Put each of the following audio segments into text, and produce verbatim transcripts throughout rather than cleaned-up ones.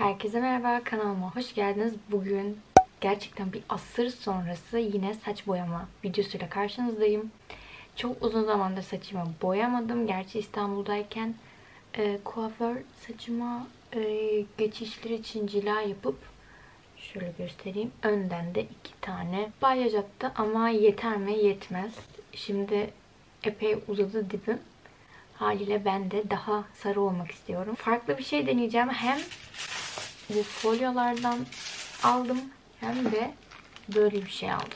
Herkese merhaba, kanalıma hoş geldiniz. Bugün gerçekten bir asır sonrası yine saç boyama videosuyla karşınızdayım. Çok uzun zamandır saçımı boyamadım. Gerçi İstanbul'dayken e, kuaför saçıma e, geçişler için cila yapıp şöyle göstereyim. Önden de iki tane balyaj attı ama yeter mi? Yetmez. Şimdi epey uzadı dibim. Haliyle ben de daha sarı olmak istiyorum. Farklı bir şey deneyeceğim. Hem bu folyolardan aldım hem de böyle bir şey aldım.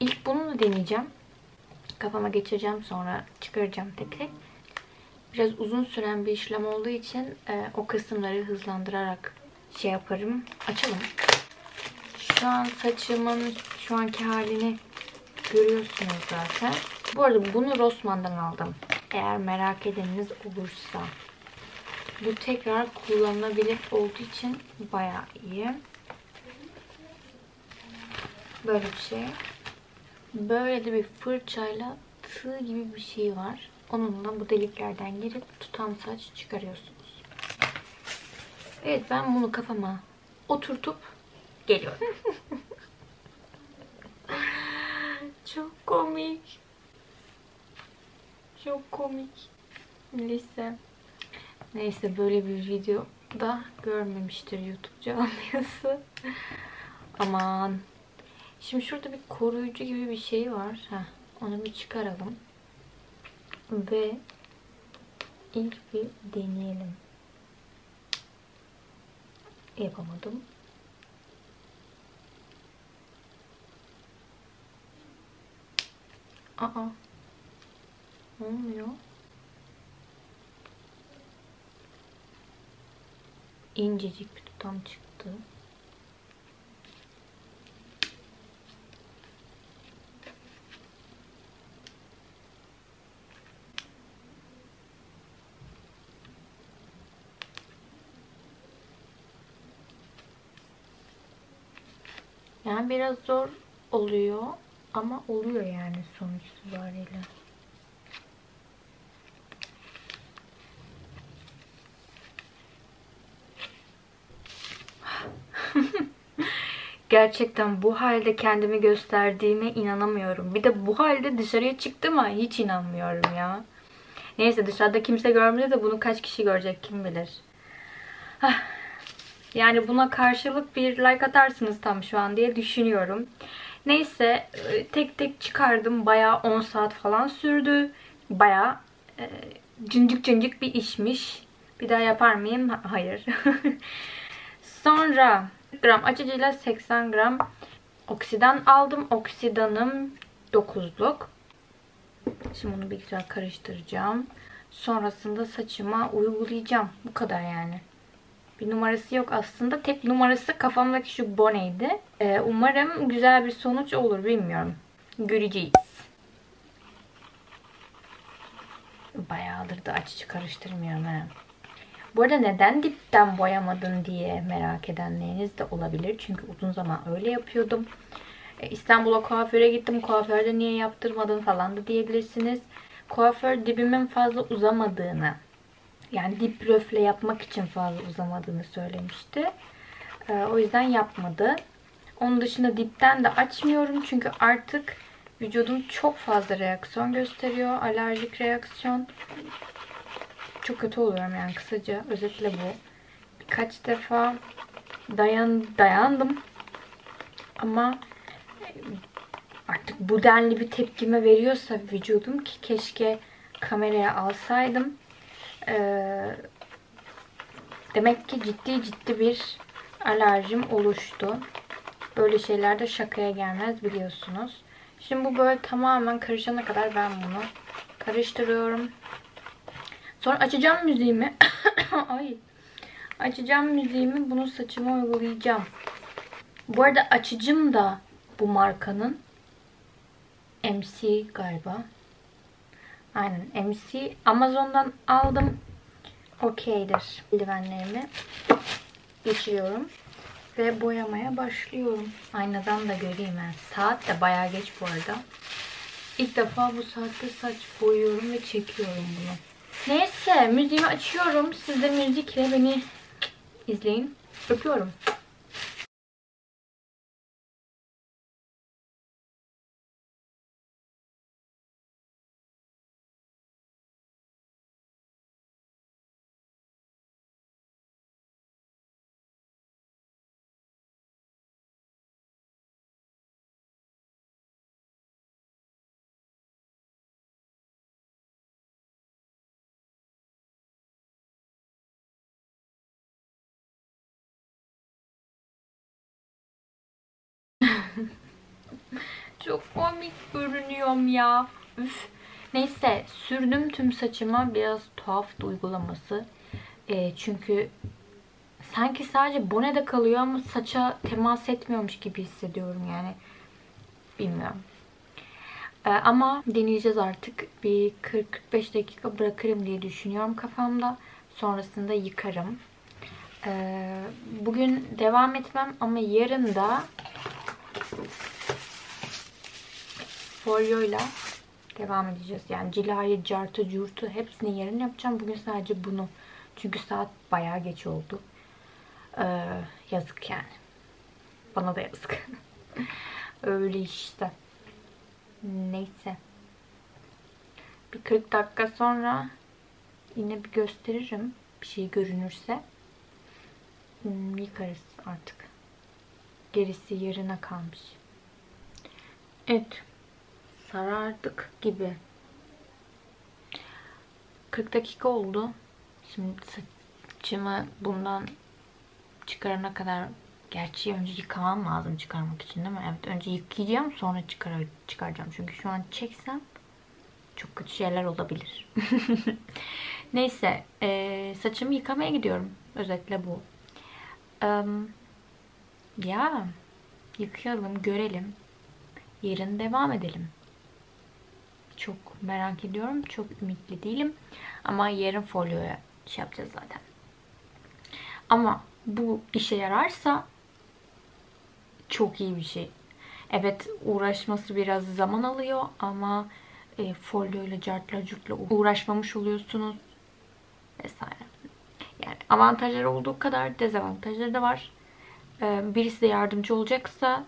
İlk bununla deneyeceğim. Kafama geçireceğim, sonra çıkaracağım tek tek. Biraz uzun süren bir işlem olduğu için e, o kısımları hızlandırarak şey yaparım. Açalım. Şu an saçımın şu anki halini görüyorsunuz zaten. Bu arada bunu Rossman'dan aldım. Eğer merak edeniniz olursa. Bu tekrar kullanılabilir olduğu için bayağı iyi. Böyle bir şey. Böyle de bir fırçayla tığ gibi bir şey var. Onunla bu deliklerden girip tutam saç çıkarıyorsunuz. Evet, ben bunu kafama oturtup geliyorum. Çok komik. Çok komik. Neyse. Neyse, böyle bir video da görmemiştir YouTube camiası. Aman. Şimdi şurada bir koruyucu gibi bir şey var. Heh, onu bir çıkaralım. Ve ilk bir deneyelim. Yapamadım. Aa. Olmuyor. İncecik bir tutam çıktı. Yani biraz zor oluyor ama oluyor yani sonuç itibariyle. Gerçekten bu halde kendimi gösterdiğime inanamıyorum. Bir de bu halde dışarıya çıktığıma hiç inanmıyorum ya. Neyse, dışarıda kimse görmedi de bunu kaç kişi görecek kim bilir. Yani buna karşılık bir like atarsınız tam şu an diye düşünüyorum. Neyse, tek tek çıkardım. Bayağı on saat falan sürdü. Bayağı e, cincik cincik bir işmiş. Bir daha yapar mıyım? Hayır. Sonra gram açıcıyla seksen gram oksidan aldım. Oksidanım dokuzluk. Şimdi bunu bir güzel karıştıracağım. Sonrasında saçıma uygulayacağım. Bu kadar yani. Bir numarası yok aslında. Tek numarası kafamdaki şu boneydi. Ee, umarım güzel bir sonuç olur. Bilmiyorum. Göreceğiz. Bayağıdır da açıcı karıştırmıyorum he. Bu arada neden dipten boyamadın diye merak edenleriniz de olabilir. Çünkü uzun zaman öyle yapıyordum. İstanbul'a kuaföre gittim. Kuaförde niye yaptırmadın falan da diyebilirsiniz. Kuaför dibimin fazla uzamadığını, yani dip röfle yapmak için fazla uzamadığını söylemişti. O yüzden yapmadı. Onun dışında dipten de açmıyorum. Çünkü artık vücudum çok fazla reaksiyon gösteriyor. Alerjik reaksiyon. Çok kötü oluyorum yani, kısaca özetle bu. Birkaç defa dayan dayandım ama artık bu denli bir tepkime veriyorsa vücudum ki keşke kameraya alsaydım. Ee, demek ki ciddi ciddi bir alerjim oluştu. Böyle şeyler de şakaya gelmez, biliyorsunuz. Şimdi bu böyle tamamen karışana kadar ben bunu karıştırıyorum. Sonra açacağım müziğimi. Ay. Açacağım müziğimi. Bunu saçıma uygulayacağım. Bu arada açıcım da bu markanın M C galiba. Aynen, M C. Amazon'dan aldım. Okeydir. Eldivenlerimi geçiriyorum ve boyamaya başlıyorum. Aynadan da göreyim ben. Saat de bayağı geç bu arada. İlk defa bu saatte saç boyuyorum ve çekiyorum bunu. Neyse, müziğimi açıyorum. Siz de müzikle beni izleyin. Öpüyorum. Çok komik görünüyorum ya. Üf. Neyse, sürdüm tüm saçıma. Biraz tuhaftı uygulaması. E, çünkü sanki sadece bonede kalıyor ama saça temas etmiyormuş gibi hissediyorum yani. Bilmiyorum. E, ama deneyeceğiz artık. Bir kırk kırk beş dakika bırakırım diye düşünüyorum kafamda. Sonrasında yıkarım. E, bugün devam etmem ama yarın da folyoyla devam edeceğiz. Yani cilayı, cartı, curtu hepsini yarın yapacağım. Bugün sadece bunu. Çünkü saat bayağı geç oldu. Ee, yazık yani. Bana da yazık. Öyle işte. Neyse. Bir kırk dakika sonra yine bir gösteririm. Bir şey görünürse. Hmm, yıkarız artık. Gerisi yarına kalmış. Evet. Sarardık gibi. kırk dakika oldu. Şimdi saçımı bundan çıkarana kadar, gerçi önce yıkamam lazım çıkarmak için değil mi? Evet, önce yıkayacağım sonra çıkar çıkaracağım. Çünkü şu an çeksem çok kötü şeyler olabilir. Neyse, e, saçımı yıkamaya gidiyorum. Özetle bu. Um, ya yıkayalım, görelim. Yarın devam edelim. Çok merak ediyorum. Çok ümitli değilim. Ama yarın folyoya şey yapacağız zaten. Ama bu işe yararsa çok iyi bir şey. Evet, uğraşması biraz zaman alıyor ama e, folyoyla, cartla, curtla uğraşmamış oluyorsunuz. Vesaire. Yani avantajları olduğu kadar dezavantajları da var. E, birisi de yardımcı olacaksa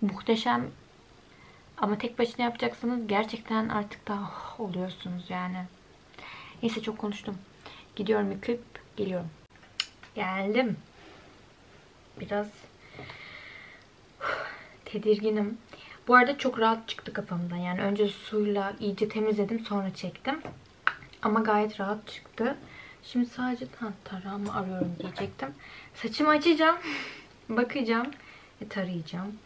muhteşem. Ama tek başına yapacaksanız gerçekten artık daha oh, oluyorsunuz yani. Neyse, çok konuştum. Gidiyorum, yıkayıp geliyorum. Geldim. Biraz tedirginim. Bu arada çok rahat çıktı kafamdan. Yani önce suyla iyice temizledim, sonra çektim. Ama gayet rahat çıktı. Şimdi sadece tarağımı arıyorum diyecektim. Saçımı açacağım. Bakacağım ve tarayacağım.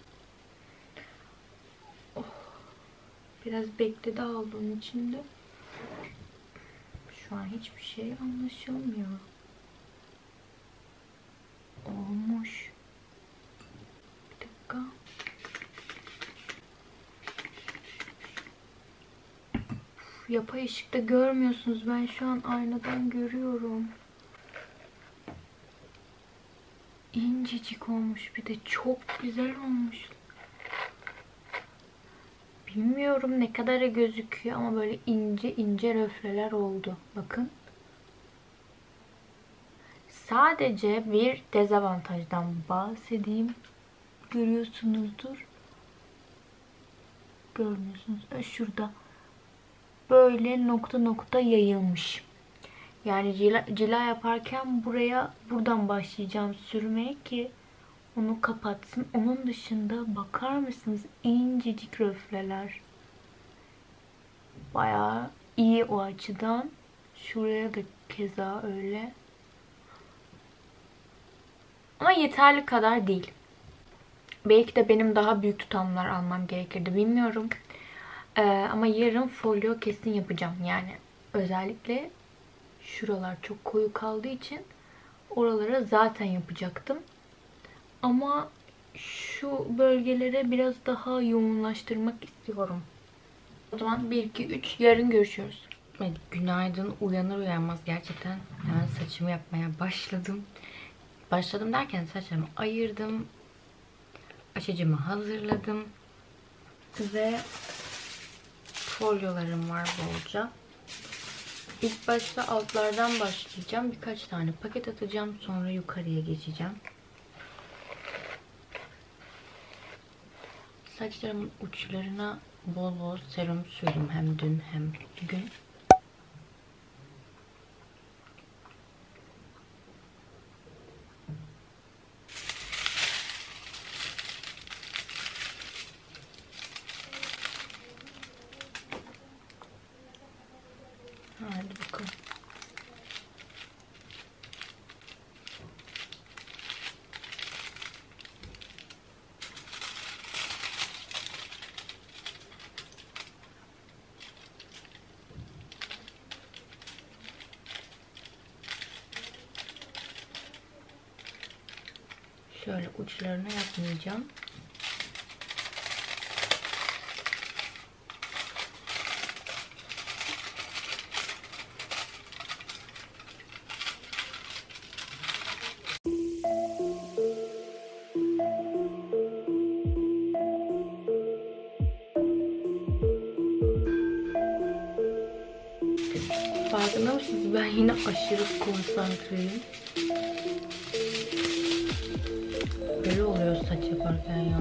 Biraz bekledi aldığım içinde. Şu an hiçbir şey anlaşılmıyor. Olmuş. Bir dakika. Uf, yapay ışıkta görmüyorsunuz. Ben şu an aynadan görüyorum. İncecik olmuş. Bir de çok güzel olmuş. Bilmiyorum ne kadara gözüküyor ama böyle ince ince röfleler oldu. Bakın. Sadece bir dezavantajdan bahsedeyim. Görüyorsunuzdur. Görmüyorsunuz. Şurada. Böyle nokta nokta yayılmış. Yani cila, cila yaparken buraya buradan başlayacağım sürmeye ki onu kapatsın. Onun dışında bakar mısınız? İncecik röfleler. Bayağı iyi o açıdan. Şuraya da keza öyle. Ama yeterli kadar değil. Belki de benim daha büyük tutamlar almam gerekirdi. Bilmiyorum. Ee, ama yarın folyo kesin yapacağım. Yani özellikle şuralar çok koyu kaldığı için oralara zaten yapacaktım. Ama şu bölgelere biraz daha yoğunlaştırmak istiyorum. O zaman bir iki üç yarın görüşüyoruz. Evet, günaydın. Uyanır uyanmaz gerçekten hemen saçımı yapmaya başladım. Başladım derken saçlarımı ayırdım. Açıcımı hazırladım. Ve folyolarım var bolca. İlk başta altlardan başlayacağım. Birkaç tane paket atacağım. Sonra yukarıya geçeceğim. Saçlarımın uçlarına bol bol serum sürdüm. Hem dün hem bugün. Şöyle uçlarına yapmayacağım. Farkında mısınız? Ben yine aşırı konsantreyim. Böyle oluyor saç yaparken ya.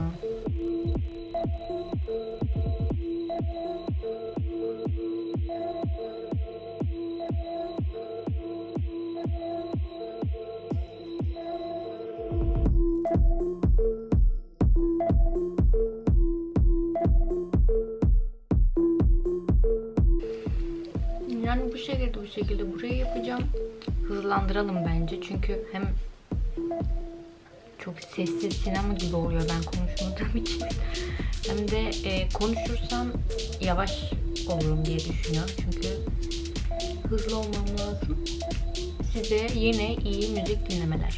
Yani bu şekilde bu şekilde buraya yapacağım. Hızlandıralım bence çünkü hem çok sessiz sinema gibi oluyor ben konuşmadığım için. Hem de e, konuşursam yavaş olurum diye düşünüyorum. Çünkü hızlı olmam lazım. Size yine iyi müzik dinlemeler.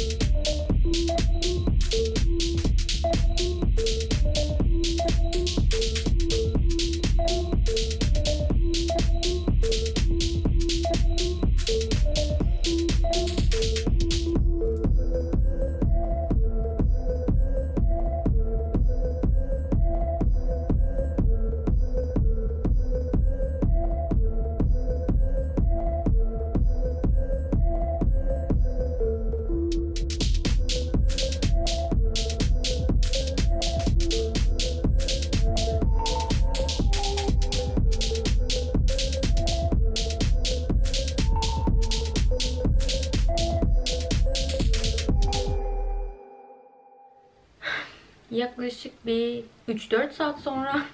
Yaklaşık bir üç dört saat sonra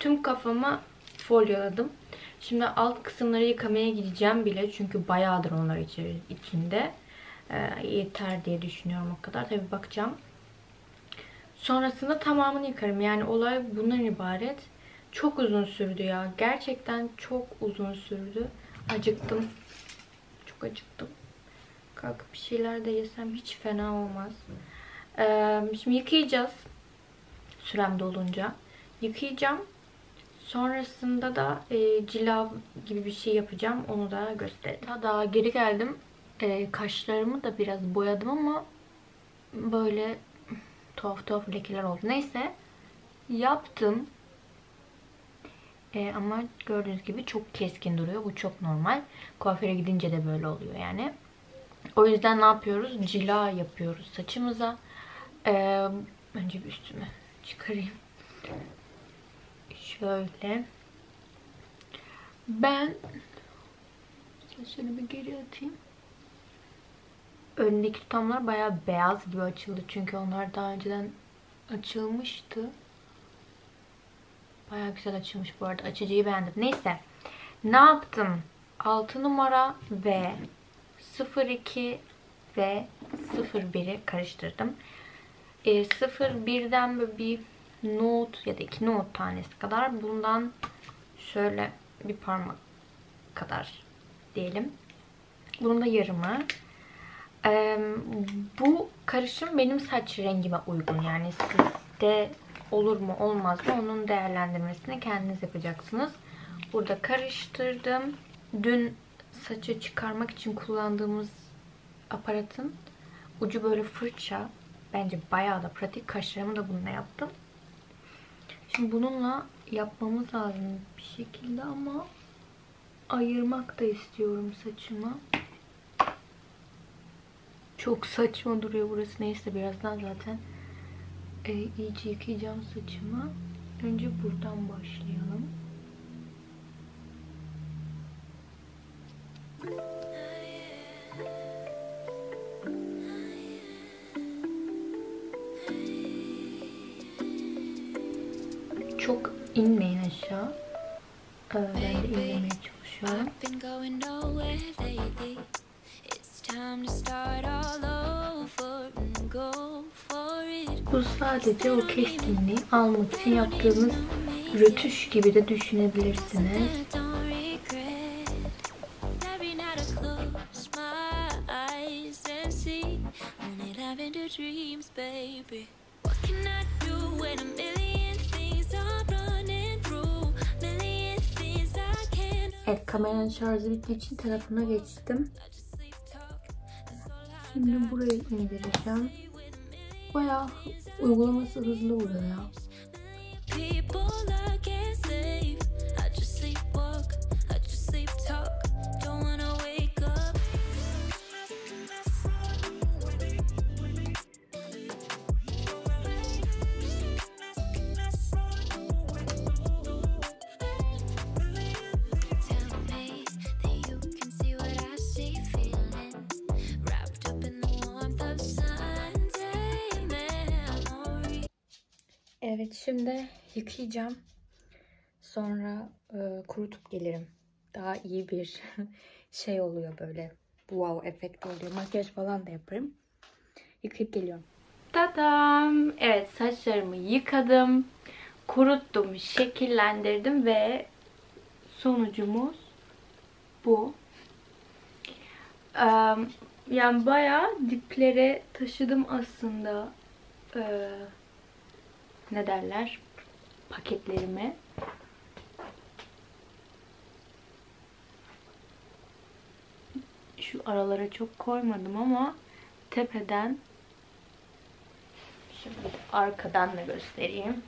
tüm kafama folyaladım. Şimdi alt kısımları yıkamaya gideceğim bile. Çünkü bayağıdır onlar içinde. Ee, yeter diye düşünüyorum o kadar. Tabii bakacağım. Sonrasında tamamını yıkarım. Yani olay bundan ibaret. Çok uzun sürdü ya. Gerçekten çok uzun sürdü. Acıktım. Çok acıktım. Kalkıp bir şeyler de yesem hiç fena olmaz. Şimdi yıkayacağız. Sürem dolunca yıkayacağım. Sonrasında da e, cilav gibi bir şey yapacağım. Onu da göstereyim. Daha geri geldim. E, kaşlarımı da biraz boyadım ama böyle tuhaf tuhaf lekeler oldu. Neyse yaptım. Ee, ama gördüğünüz gibi çok keskin duruyor. Bu çok normal. Kuaföre gidince de böyle oluyor yani. O yüzden ne yapıyoruz? Cila yapıyoruz saçımıza. Ee, önce bir üstüme çıkarayım. Şöyle. Ben saçını bir geri atayım. Öndeki tutamlar bayağı beyaz gibi açıldı. Çünkü onlar daha önceden açılmıştı. Bayağı güzel açılmış bu arada. Açıcıyı beğendim. Neyse. Ne yaptım? altı numara ve sıfır iki ve sıfır biri karıştırdım. E, sıfır birden böyle bir nohut ya da iki nohut tanesi kadar. Bundan şöyle bir parmak kadar diyelim. Bunun da yarımı. Ee, bu karışım benim saç rengime uygun. Yani sizde olur mu olmaz mı onun değerlendirmesini kendiniz yapacaksınız. Burada karıştırdım. Dün saçı çıkarmak için kullandığımız aparatın ucu böyle fırça. Bence bayağı da pratik. Kaşlarımı da bununla yaptım. Şimdi bununla yapmamız lazım bir şekilde ama ayırmak da istiyorum saçımı. Çok saçma duruyor burası. Neyse birazdan zaten e, iyice yıkayacağım saçımı. Önce buradan başlayalım. Çok inmeyin aşağı. Ee, ben de inmemeye çalışıyorum. Bu sadece o keskinliği almak için yaptığımız rötuş gibi de düşünebilirsiniz. Evet, kameranın şarjı bittiği için telefona geçtim. Şimdi burayı indireceğim. Bayağı uygulaması hızlı oluyor ya. Evet, şimdi yıkayacağım. Sonra e, kurutup gelirim. Daha iyi bir şey oluyor böyle. Wow efekt oluyor. Makyaj falan da yaparım. Yıkayıp geliyorum. Tadam! Evet, saçlarımı yıkadım. Kuruttum, şekillendirdim ve sonucumuz bu. Ee, yani bayağı diplere taşıdım aslında. Ee, Ne derler? Paketlerimi. Şu aralara çok koymadım ama tepeden, şimdi arkadan da göstereyim.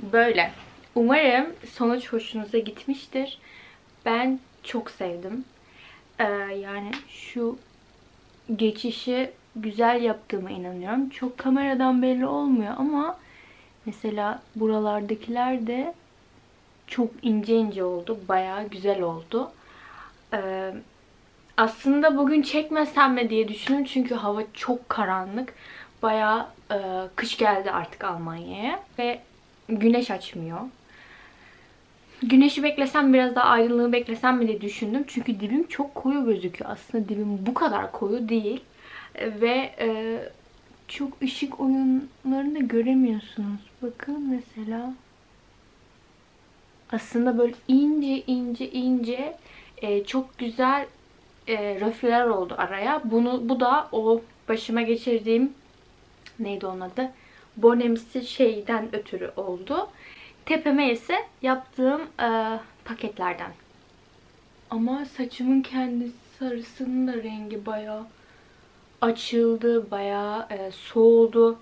Böyle. Umarım sonuç hoşunuza gitmiştir. Ben çok sevdim. Yani şu geçişi güzel yaptığıma inanıyorum. Çok kameradan belli olmuyor ama mesela buralardakiler de çok ince ince oldu. Bayağı güzel oldu. Ee, aslında bugün çekmesem mi diye düşündüm. Çünkü hava çok karanlık. Bayağı e, kış geldi artık Almanya'ya. Ve güneş açmıyor. Güneşi beklesem, biraz daha aydınlığı beklesem mi diye düşündüm. Çünkü dibim çok koyu gözüküyor. Aslında dibim bu kadar koyu değil. Ve e, çok ışık oyunlarını da göremiyorsunuz. Bakın mesela. Aslında böyle ince ince ince e, çok güzel e, röfler oldu araya. Bunu, bu da o başıma geçirdiğim, neydi onun adı? Bonemsi şeyden ötürü oldu. Tepeme ise yaptığım e, paketlerden Ama saçımın kendisi sarısının da rengi bayağı açıldı, bayağı e, soğudu.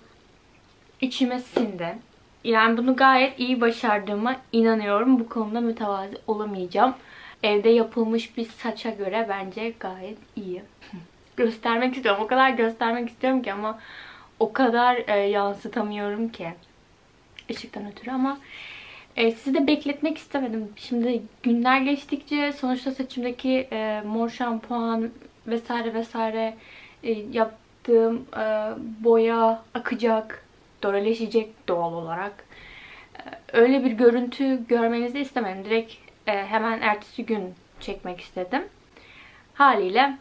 İçime sindi. Yani bunu gayet iyi başardığıma inanıyorum. Bu konuda mütevazi olamayacağım. Evde yapılmış bir saça göre bence gayet iyi. Göstermek istiyorum. O kadar göstermek istiyorum ki ama o kadar e, yansıtamıyorum ki. Işıktan ötürü ama e, sizi de bekletmek istemedim. Şimdi günler geçtikçe sonuçta saçımdaki e, mor şampuan vesaire vesaire e, yaptığım e, boya akacak, doreleşecek doğal olarak. E, öyle bir görüntü görmenizi istemedim. Direkt e, hemen ertesi gün çekmek istedim. Haliyle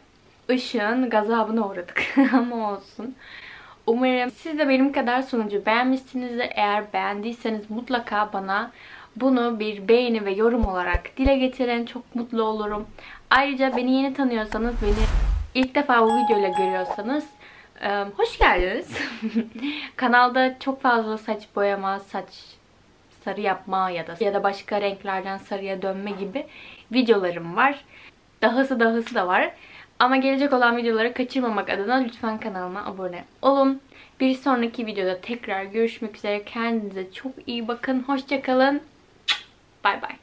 ışığın gazabına uğradık ama olsun. Umarım siz de benim kadar sonucu beğenmişsinizdir. Eğer beğendiyseniz mutlaka bana bunu bir beğeni ve yorum olarak dile getirin. Çok mutlu olurum. Ayrıca beni yeni tanıyorsanız, beni ilk defa bu videoyla görüyorsanız hoş geldiniz. Kanalda çok fazla saç boyama, saç sarı yapma ya da ya da başka renklerden sarıya dönme gibi videolarım var. Dahası dahası da var. Ama gelecek olan videoları kaçırmamak adına lütfen kanalıma abone olun. Bir sonraki videoda tekrar görüşmek üzere. Kendinize çok iyi bakın. Hoşça kalın. Bay bay.